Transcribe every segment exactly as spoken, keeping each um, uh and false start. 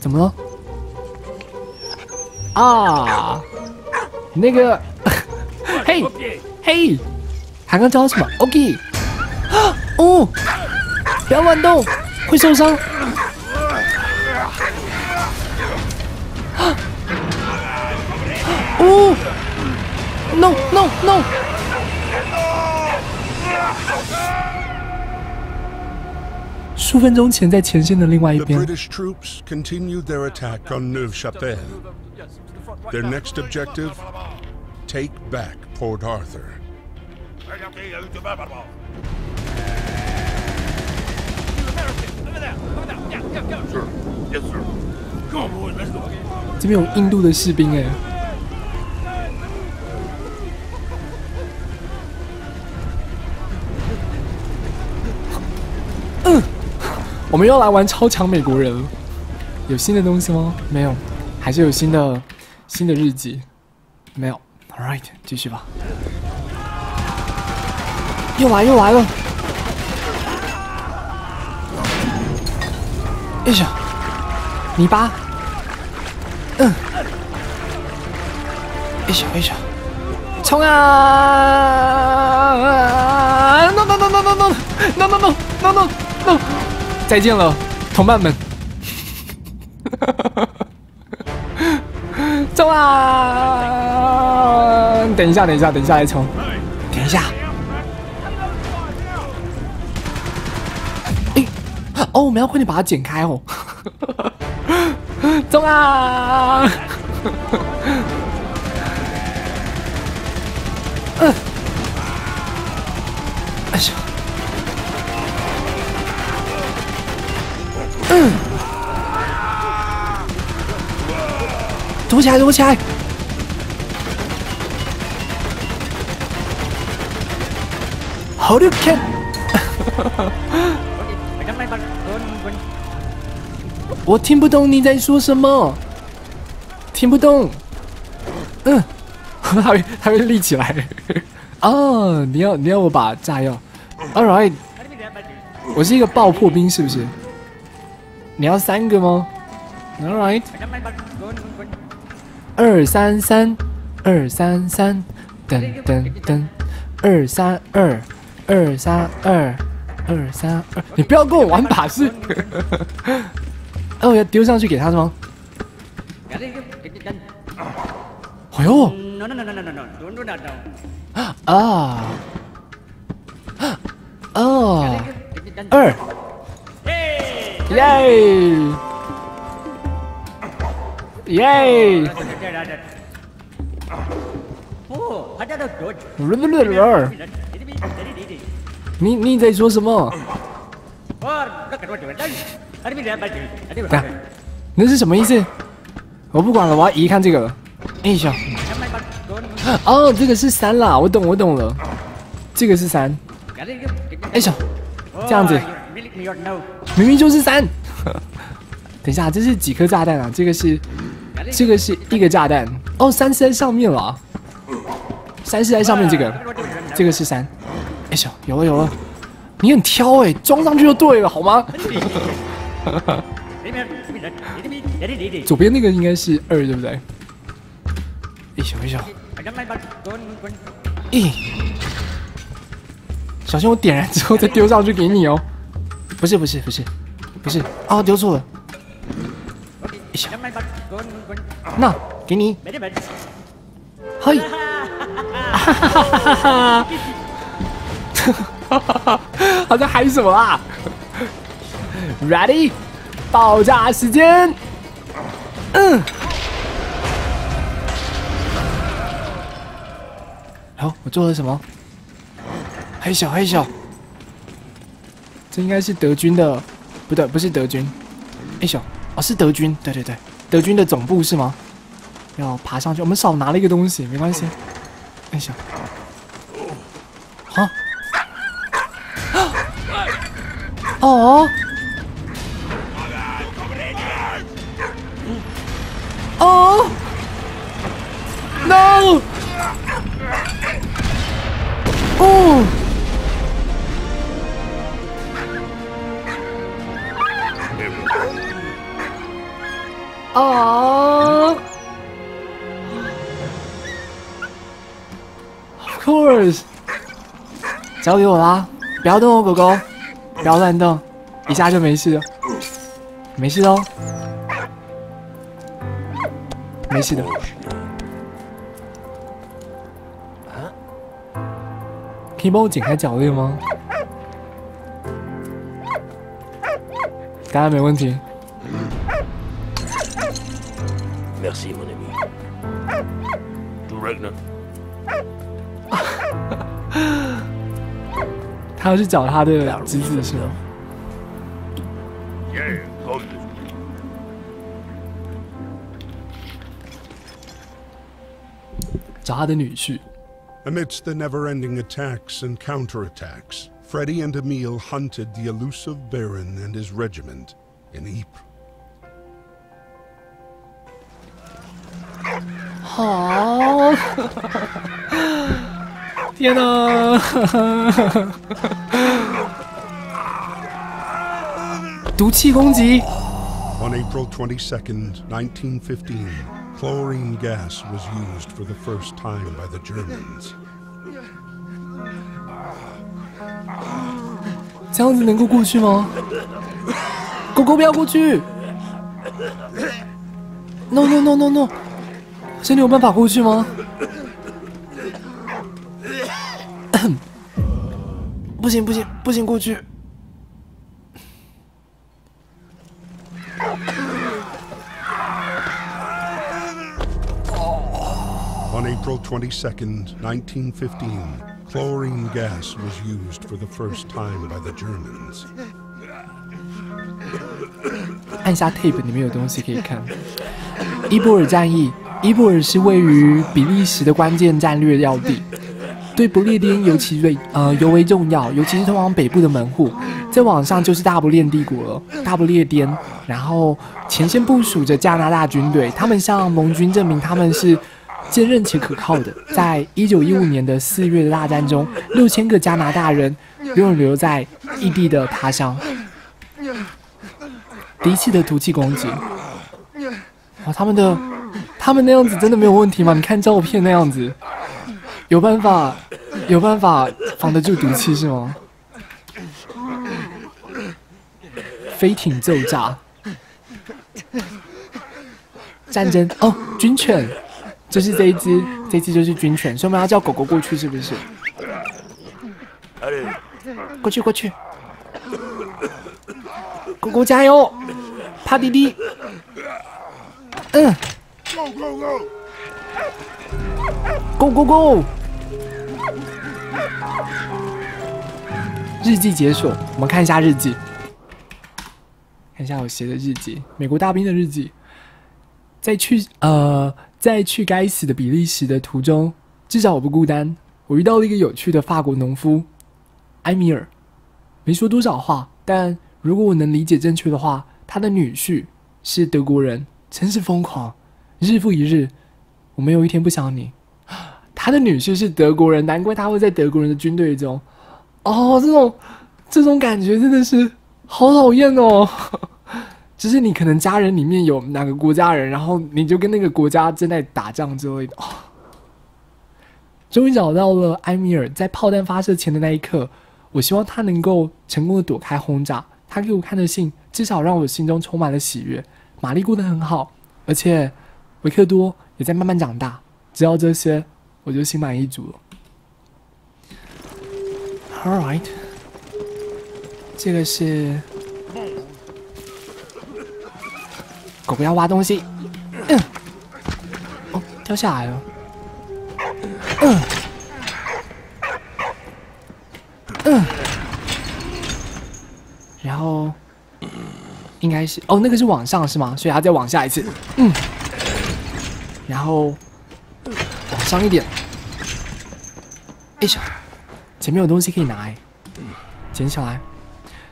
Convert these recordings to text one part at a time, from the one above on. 怎么了？啊，那个，嘿，嘿，他刚叫什么 ？OK， 哦，不要乱动，会受伤。哦 ，no no no！ 数分钟前，在前线的另外一边。 Their next objective, take back Port Arthur. 这边有印度的士兵哎、欸。嗯，我们又要来玩超强美国人了。有新的东西吗？没有，还是有新的。 新的日记没有 ，All right， 继续吧。又来又来了！哎呀，泥巴，嗯，哎呀哎呀，冲啊 ！No no no no no no no no no no no！ 再见了，同伴们。冲啊！等一下，等一下，等一下，来冲！等一下。哎、欸，哦，我们要快点把它剪开哦。冲啊！嗯，哎呀，嗯。 躲起来，躲起来！好厉害！我听不懂你在说什么，听不懂。嗯，他会他会立起来。哦，你要你要我把炸药 ？All right， 我是一个爆破兵是不是？你要三个吗 ？All right。 二三三，二三三，噔噔噔，二三二，二三二，二三二。你不要跟我玩把式。哦，要丢上去给他是吗？哎呦！啊！哦！二！耶！ 耶！你你在说什么？那是什么意思？我不管了，我要移看这个了。哎呀！哦，这个是三啦，我懂，我懂了。这个是三。哎呀！这样子，明明就是三。等一下，这是几颗炸弹啊？这个是。 这个是一个炸弹哦，三是在上面了、啊，三是在上面这个，这个是三。哎呦，有了有了，你很挑哎、欸，装上去就对了好吗？左边那个应该是二对不对？哎呦哎呦，咦、欸，小心我点燃之后再丢上去给你哦。不是不是不是不是啊，丢错了。 那给你，嘿，哈哈哈哈哈哈，哈他在喊什么啊 ？Ready， 爆炸时间。嗯，好、哦，我做了什么？黑小黑小，这应该是德军的，不对，不是德军，黑小。 哦，是德军，对对对，德军的总部是吗？要爬上去，我们少拿了一个东西，没关系。哎呀，好，哦，哦 ，no， 哦。Oh, of course. 交给我啦，不要动哦，狗狗，不要乱动，一下就没事，没事哦，没事的。可以帮我剪开脚链吗？当然没问题。 Merci, mon ami. Du regnes. 他要去找他的侄子是吗？找他的女婿。Amidst the never-ending attacks and counterattacks, Freddie and Emil hunted the elusive Baron and his regiment in Ypres. 好，天哪！毒气攻击。On April twenty-second, nineteen fifteen, chlorine gas was used for the first time by the Germans. 这样子能够过去吗？狗狗不要过去 ！No no no no no。 真的有办法过去吗？不行不行不行，过去！On April twenty-second, nineteen fifteen, chlorine gas was used for the first time by the Germans. 按下 tape 里面有东西可以看。伊波尔战役。 伊波尔是位于比利时的关键战略要地，对不列颠尤其最呃尤为重要，尤其是通往北部的门户。再往上就是大不列帝国了，大不列颠。然后前线部署着加拿大军队，他们向盟军证明他们是坚韧且可靠的。在一九一五年的四月的大战中， 六千 个加拿大人永远留在异地的他乡。敌气的毒气攻击，哇，他们的。 他们那样子真的没有问题吗？你看照片那样子，有办法，有办法防得住毒气是吗？飞艇骤炸，战争哦，军犬，就是这一只，这一只就是军犬，所以我们要叫狗狗过去是不是？过去过去，狗狗加油，帕迪迪，嗯。 Go go go! Go go go! 日记解锁，我们看一下日记，看一下我写的日记，美国大兵的日记。在去呃，在去该死的比利时的途中，至少我不孤单。我遇到了一个有趣的法国农夫，埃米尔，没说多少话，但如果我能理解正确的话，他的女婿是德国人，真是疯狂。 日复一日，我没有一天不想你。他的女婿是德国人，难怪他会在德国人的军队中。哦，这种这种感觉真的是好讨厌哦。就是你可能家人里面有哪个国家人，然后你就跟那个国家正在打仗之类的。哦、终于找到了埃米尔，在炮弹发射前的那一刻，我希望他能够成功的躲开轰炸。他给我看的信，至少让我心中充满了喜悦。玛丽过得很好，而且。 维克多也在慢慢长大，知道这些，我就心满意足了。All right， 这个是狗狗要挖东西，嗯，哦，掉下来了，嗯，嗯，然后应该是哦，那个是往上是吗？所以它再往下一次，嗯。 然后往上一点，哎呀，前面有东西可以拿哎，捡起来。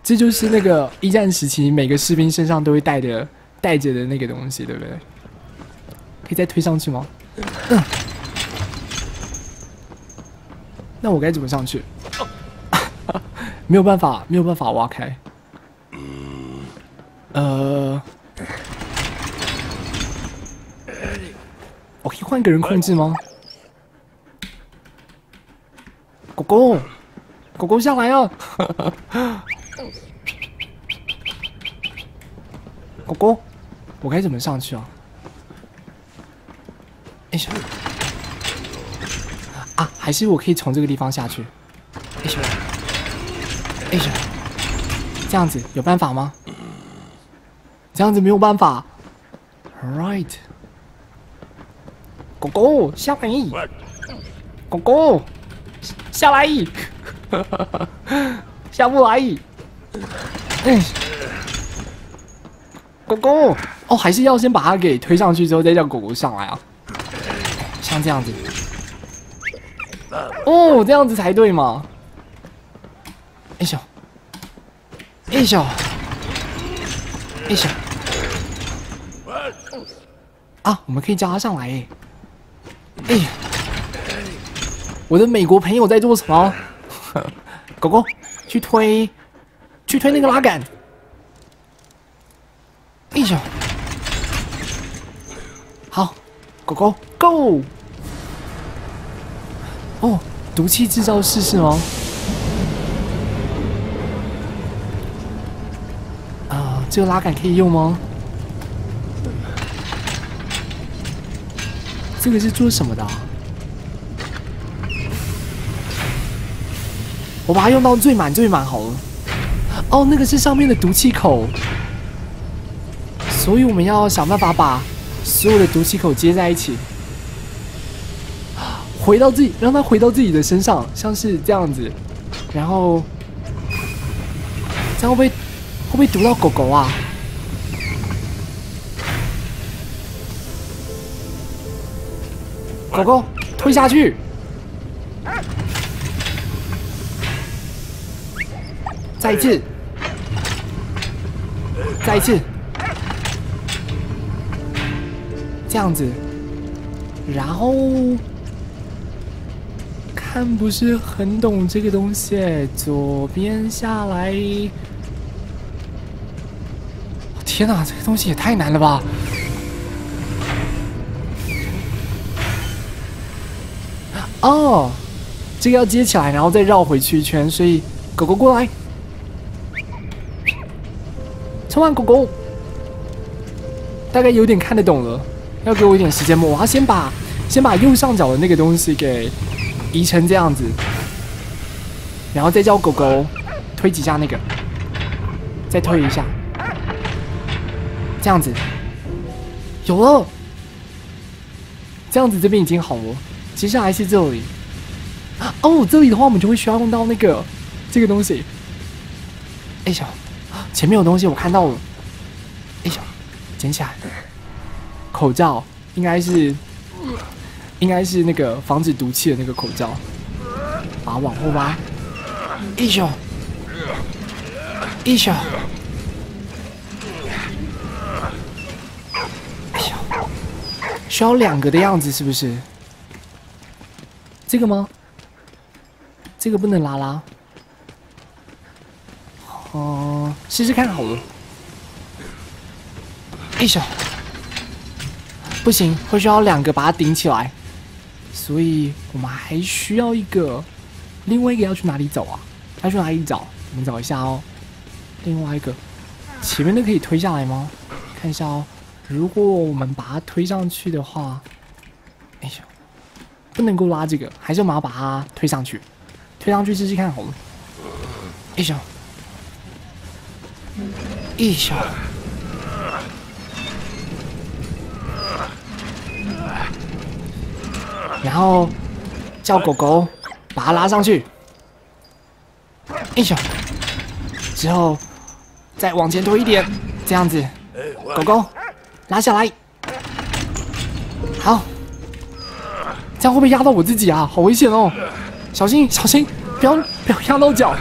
这就是那个一战时期每个士兵身上都会带的带着的那个东西，对不对？可以再推上去吗？嗯。那我该怎么上去？没有办法，没有办法挖开。呃，可以换一个人控制吗？狗狗，狗狗下来啊！狗狗，我该怎么上去啊？哎呦！啊，还是我可以从这个地方下去。哎呦！哎呦！这样子有办法吗？这样子没有办法。All right。狗狗下来！狗狗下来！下不来！哎，狗狗哦，还是要先把它给推上去，之后再叫狗狗上来啊。像这样子，哦，这样子才对嘛。哎呦，哎呦，哎呦！啊，我们可以叫它上来哎。哎呀，我的美国朋友在做什么？狗狗，去推，去推那个拉杆。哎呦，好，狗狗 ，Go！ 哦，毒气制造室是吗？啊、呃，这个拉杆可以用吗？这个是做什么的、啊？我把它用到最满最满好了。哦，那个是上面的毒气口，所以我们要想办法把所有的毒气口接在一起，回到自己，让它回到自己的身上，像是这样子。然后，这样会不会会不会毒到狗狗啊？狗狗推下去，再一次，再一次，这样子，然后看不是很懂这个东西，左边下来。天哪，这个东西也太难了吧！哦，这个要接起来，然后再绕回去一圈，所以狗狗过来，冲完狗狗，大概有点看得懂了。要给我一点时间吗？我要先把先把右上角的那个东西给移成这样子，然后再叫狗狗推几下那个，再推一下，这样子，有了，这样子这边已经好了。接下来是这里，哦，这里的话我们就会需要用到那个这个东西。哎呦，前面有东西我看到了，哎呦，捡起来。口罩应该是，应该是那个防止毒气的那个口罩。把它往后拉，哎呦，哎呦，哎呦，需要两个的样子是不是？这个吗？这个不能拉拉。哦、呃，试试看好了。哎呦，不行，会需要两个把它顶起来，所以我们还需要一个。另外一个要去哪里走啊？要去哪里找？我们找一下哦。另外一个，前面的可以推下来吗？看一下哦。如果我们把它推上去的话，哎呦。不能够拉这个，还是我们要把它推上去，推上去试试看好了。一手，一手，然后叫狗狗把它拉上去，一手，之后再往前推一点，这样子，狗狗拉下来，好。这样会不会压到我自己啊？好危险哦！小心，小心，不要不要压到脚！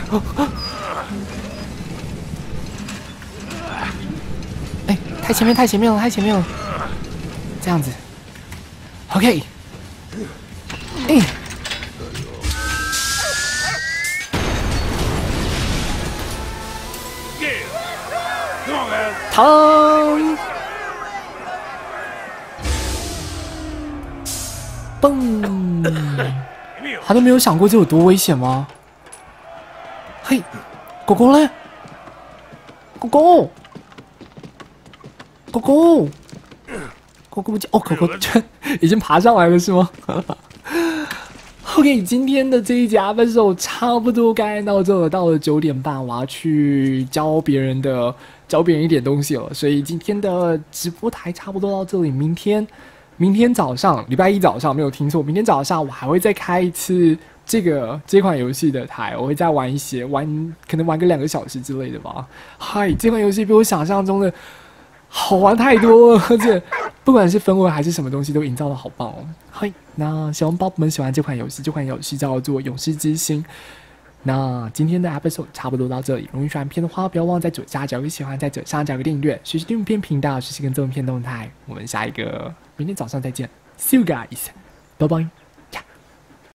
哎，太前面，太前面了，太前面了！这样子 ，OK。哎，疼！蹦！他都没有想过这有多危险吗？嘿，狗狗嘞？狗狗，狗狗，狗狗不见哦！狗狗这已经爬上来了是吗？OK， 今天的这一集阿分手差不多该到这了。到了九点半，我要去教别人的教别人一点东西了。所以今天的直播台差不多到这里。明天，明天早上，礼拜一早上没有听错，明天早上我还会再开一次这个这款游戏的台，我会再玩一些，玩可能玩个两个小时之类的吧。嗨，这款游戏比我想象中的好玩太多了，而且不管是氛围还是什么东西都营造的好棒哦。嗨，那小红包们喜欢这款游戏，这款游戏叫做《勇士之心》。那今天的 episode 差不多到这里。如果喜欢片的话，不要忘在左下角有喜欢，在左上角有订阅，学习动片频道，学习跟动片动态。我们下一个明天早上再见 ，See you guys， 拜拜。